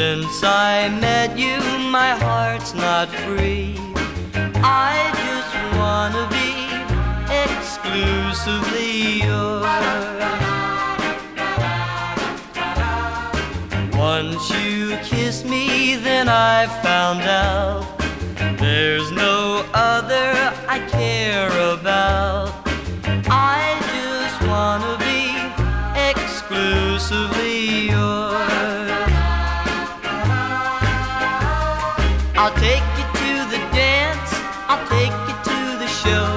Since I met you, my heart's not free. I just wanna be exclusively yours. Once you kiss me, then I found out there's no other I care about. I just wanna be exclusively yours. I'll take you to the dance, I'll take you to the show,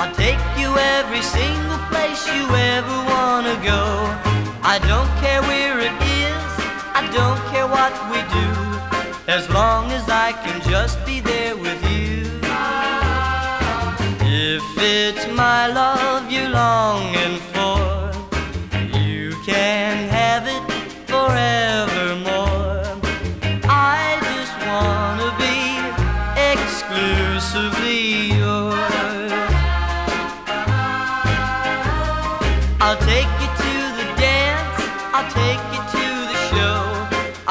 I'll take you every single place you ever wanna go. I don't care where it is, I don't care what we do, as long as I can just be there with you. If it's my love you're longing for, you can have it forevermore. I just wanna be exclusively yours. I'll take you to the dance, I'll take you to the show,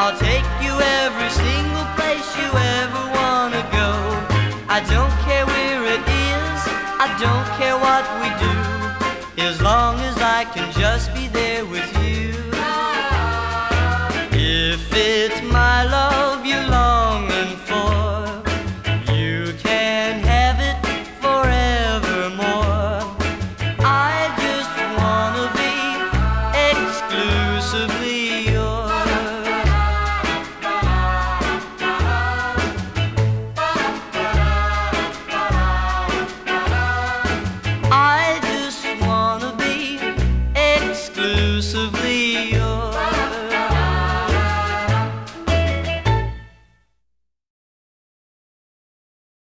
I'll take you every single place you ever wanna go. I don't care where it is, I don't care what we do, as long as I can just be there with you. If it's my love